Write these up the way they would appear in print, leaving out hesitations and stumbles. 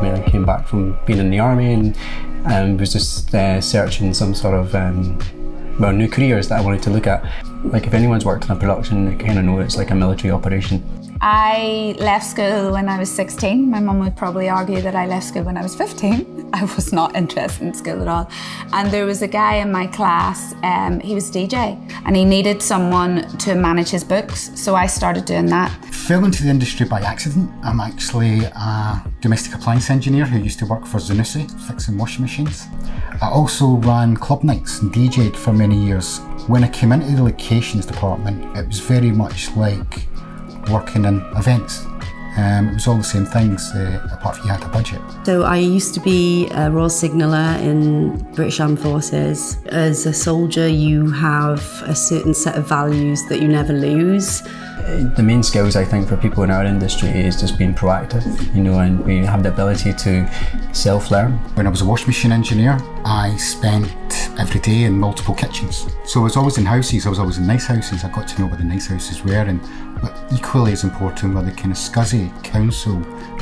when I came back from being in the army, and was just searching some sort of new careers that I wanted to look at. Like, if anyone's worked in a production, they kind of know it's like a military operation. I left school when I was 16. My mum would probably argue that I left school when I was 15. I was not interested in school at all. And there was a guy in my class, he was a DJ, and he needed someone to manage his books, so I started doing that. Fell into the industry by accident. I'm actually a domestic appliance engineer who used to work for Zanussi, fixing washing machines. I also ran club nights and DJed for many years. When I came into the locations department, it was very much like working in events. It was all the same things, apart from you had a budget. So I used to be a Royal Signaller in British Armed Forces. As a soldier, you have a certain set of values that you never lose. The main skills, I think, for people in our industry is just being proactive, you know, and we have the ability to self-learn. When I was a washing machine engineer, I spent every day in multiple kitchens. So I was always in houses, I was always in nice houses. I got to know what the nice houses were, and but equally as important were the kind of scuzzy council,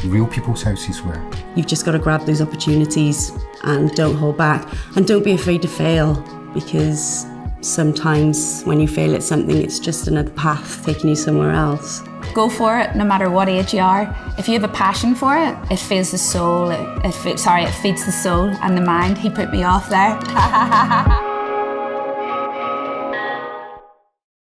real people's houses were. You've just got to grab those opportunities and don't hold back, and don't be afraid to fail, because sometimes when you fail at something, it's just another path taking you somewhere else. Go for it, no matter what age you are. If you have a passion for it, it feeds the soul. It feeds the soul and the mind. He put me off there.